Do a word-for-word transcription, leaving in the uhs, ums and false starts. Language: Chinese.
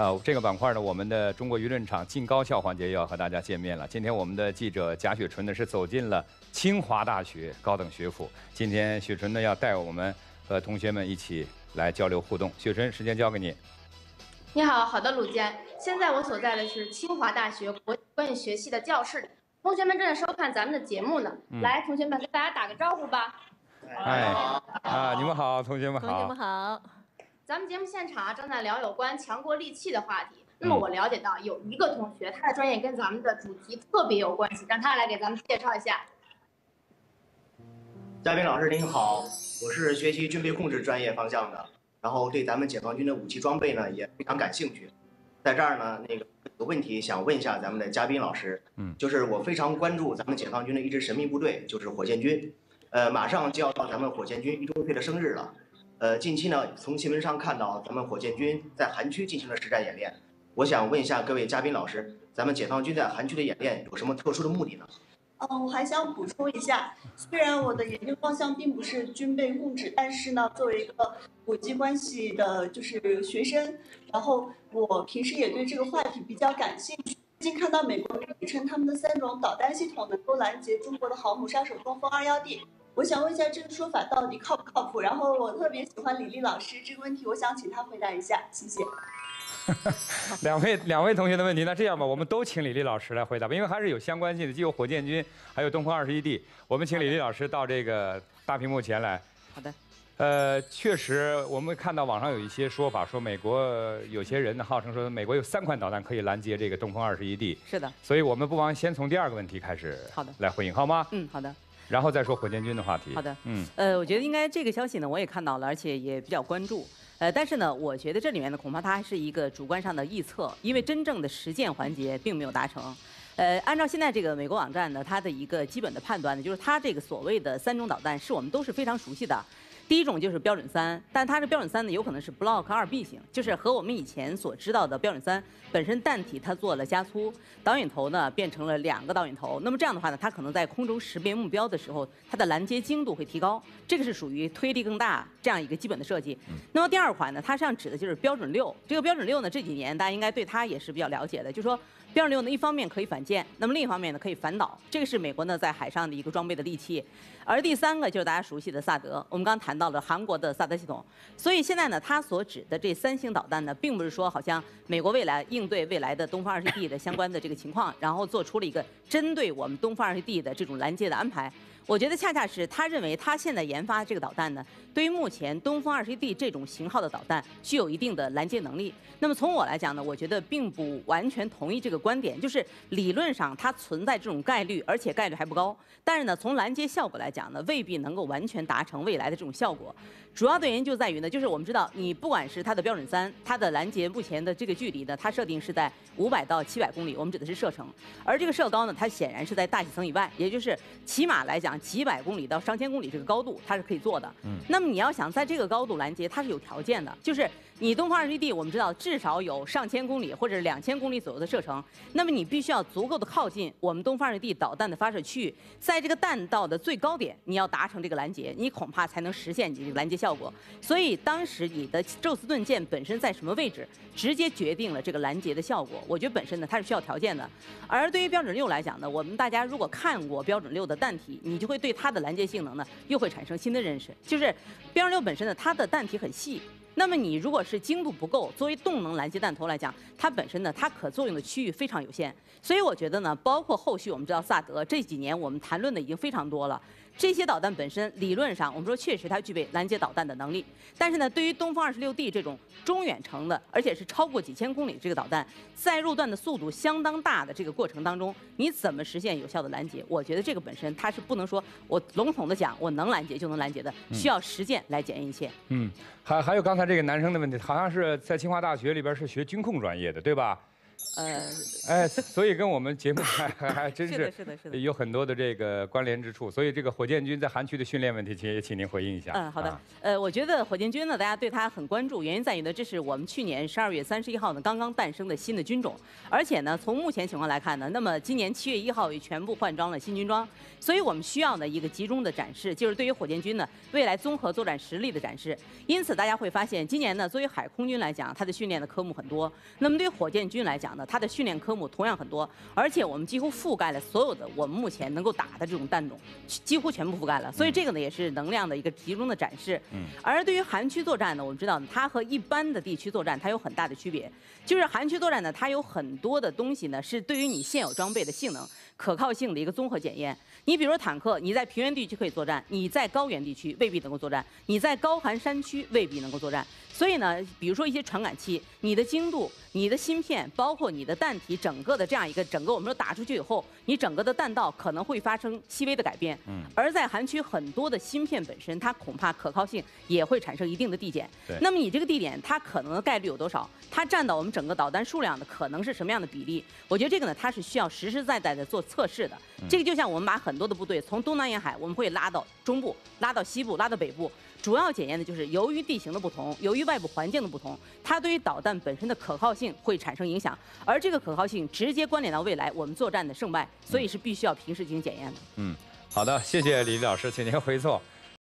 呃，这个板块呢，我们的中国舆论场进高校环节又要和大家见面了。今天我们的记者贾雪纯呢是走进了清华大学高等学府，今天雪纯呢要带我们和同学们一起来交流互动。雪纯，时间交给你。你好，好的，鲁坚。现在我所在的是清华大学国际关系学系的教室，同学们正在收看咱们的节目呢。嗯、来，同学们跟大家打个招呼吧。哎，啊，你们好，同学们好。同学们好。咱们节目现场啊，正在聊有关强国利器的话题。那么我了解到有一个同学，他的专业跟咱们的主题特别有关系，让他来给咱们介绍一下。嘉宾老师您好，我是学习军备控制专业方向的，然后对咱们解放军的武器装备呢也非常感兴趣。在这儿呢，那个有个问题想问一下咱们的嘉宾老师，嗯，就是我非常关注咱们解放军的一支神秘部队，就是火箭军。呃，马上就要到咱们火箭军一周岁的生日了。呃，近期呢，从新闻上看到咱们火箭军在韩区进行了实战演练。我想问一下各位嘉宾老师，咱们解放军在韩区的演练有什么特殊的目的呢？嗯，我还想补充一下，虽然我的研究方向并不是军备控制，但是呢，作为一个国际关系的就是学生，然后我平时也对这个话题比较感兴趣。最近看到美国媒体称他们的三种导弹系统能够拦截中国的航母杀手东风二幺 D， 我想问一下这个说法到底靠不靠谱？然后我特别喜欢李丽老师这个问题，我想请她回答一下，谢谢。两位两位同学的问题，那这样吧，我们都请李丽老师来回答吧，因为还是有相关性的，既有火箭军，还有东风二十一 D。我们请李丽老师到这个大屏幕前来。好的。呃，确实，我们看到网上有一些说法，说美国有些人号称说美国有三款导弹可以拦截这个东风二十一 D。是的。所以我们不妨先从第二个问题开始，好的，来回应，好吗？嗯，好的。然后再说火箭军的话题。好的。嗯。呃，我觉得应该这个消息呢，我也看到了，而且也比较关注。呃，但是呢，我觉得这里面呢，恐怕它还是一个主观上的臆测，因为真正的实践环节并没有达成。呃，按照现在这个美国网站呢，它的一个基本的判断呢，就是它这个所谓的三种导弹是我们都是非常熟悉的。第一种就是标准三，但它的标准三呢，有可能是 Block 二 B 型，就是和我们以前所知道的标准三本身弹体它做了加粗，导引头呢变成了两个导引头。那么这样的话呢，它可能在空中识别目标的时候，它的拦截精度会提高，这个是属于推力更大这样一个基本的设计。那么第二款呢，它实际上指的就是标准六。这个标准六呢，这几年大家应该对它也是比较了解的，就是说标准六呢，一方面可以反舰，那么另一方面呢可以反导，这个是美国呢在海上的一个装备的利器。而第三个就是大家熟悉的萨德，我们刚谈到了韩国的萨德系统，所以现在呢，它所指的这三星导弹呢，并不是说好像美国未来应对未来的东风二十一 D 的相关的这个情况，然后做出了一个针对我们东风二十一 D 的这种拦截的安排。我觉得恰恰是他认为他现在研发这个导弹呢，对于目前东风二十一 D 这种型号的导弹具有一定的拦截能力。那么从我来讲呢，我觉得并不完全同意这个观点，就是理论上它存在这种概率，而且概率还不高。但是呢，从拦截效果来讲呢，未必能够完全达成未来的这种效果。主要的原因就在于呢，就是我们知道，你不管是它的标准三，它的拦截目前的这个距离呢，它设定是在五百到七百公里，我们指的是射程。而这个射高呢，它显然是在大气层以外，也就是起码来讲。几百公里到上千公里这个高度，它是可以做的。嗯，那么你要想在这个高度拦截，它是有条件的，就是你东风二十一 D，我们知道至少有上千公里或者两千公里左右的射程，那么你必须要足够的靠近我们东风二十一 D 导弹的发射区域，在这个弹道的最高点，你要达成这个拦截，你恐怕才能实现你这个拦截效果。所以当时你的宙斯盾舰本身在什么位置，直接决定了这个拦截的效果。我觉得本身呢，它是需要条件的。而对于标准六来讲呢，我们大家如果看过标准六的弹体，你就会对它的拦截性能呢，又会产生新的认识。就是标准六本身呢，它的弹体很细。那么你如果是精度不够，作为动能拦截弹头来讲，它本身呢，它可作用的区域非常有限。所以我觉得呢，包括后续我们知道萨德这几年我们谈论的已经非常多了。这些导弹本身理论上，我们说确实它具备拦截导弹的能力，但是呢，对于东风二十六 D 这种中远程的，而且是超过几千公里这个导弹，在入弹的速度相当大的这个过程当中，你怎么实现有效的拦截？我觉得这个本身它是不能说我笼统的讲我能拦截就能拦截的，需要实践来检验一切。嗯，还还有刚才这个男生的问题，好像是在清华大学里边是学军控专业的，对吧？呃，哎，所以跟我们节目还真 是, 是, 的是的，是的，有很多的这个关联之处。所以这个火箭军在韩区的训练问题，请也请您回应一下。嗯，好的。啊、呃，我觉得火箭军呢，大家对它很关注，原因在于呢，这是我们去年十二月三十一号呢刚刚诞生的新的军种，而且呢，从目前情况来看呢，那么今年七月一号也全部换装了新军装，所以我们需要呢一个集中的展示，就是对于火箭军呢未来综合作战实力的展示。因此大家会发现，今年呢，作为海空军来讲，它的训练的科目很多，那么对于火箭军来讲呢，它的训练科目同样很多，而且我们几乎覆盖了所有的我们目前能够打的这种弹种，几乎全部覆盖了。所以这个呢也是能量的一个集中的展示。嗯。而对于韩区作战呢，我们知道它和一般的地区作战它有很大的区别，就是韩区作战呢它有很多的东西呢是对于你现有装备的性能可靠性的一个综合检验。你比如说坦克，你在平原地区可以作战，你在高原地区未必能够作战，你在高寒山区未必能够作战。所以呢，比如说一些传感器，你的精度、你的芯片，包括你的弹体，整个的这样一个整个我们说打出去以后，你整个的弹道可能会发生细微的改变。嗯。而在韩区很多的芯片本身，它恐怕可靠性也会产生一定的递减。对。那么你这个递减，它可能的概率有多少？它占到我们整个导弹数量的可能是什么样的比例？我觉得这个呢，它是需要实实在在的做测试的。嗯。这个就像我们把很多的部队从东南沿海，我们会拉到中部、拉到西部、拉到北部。主要检验的就是由于地形的不同，由于外部环境的不同，它对于导弹本身的可靠性会产生影响，而这个可靠性直接关联到未来我们作战的胜败，所以是必须要平时进行检验的。嗯，好的，谢谢李老师，请您回座。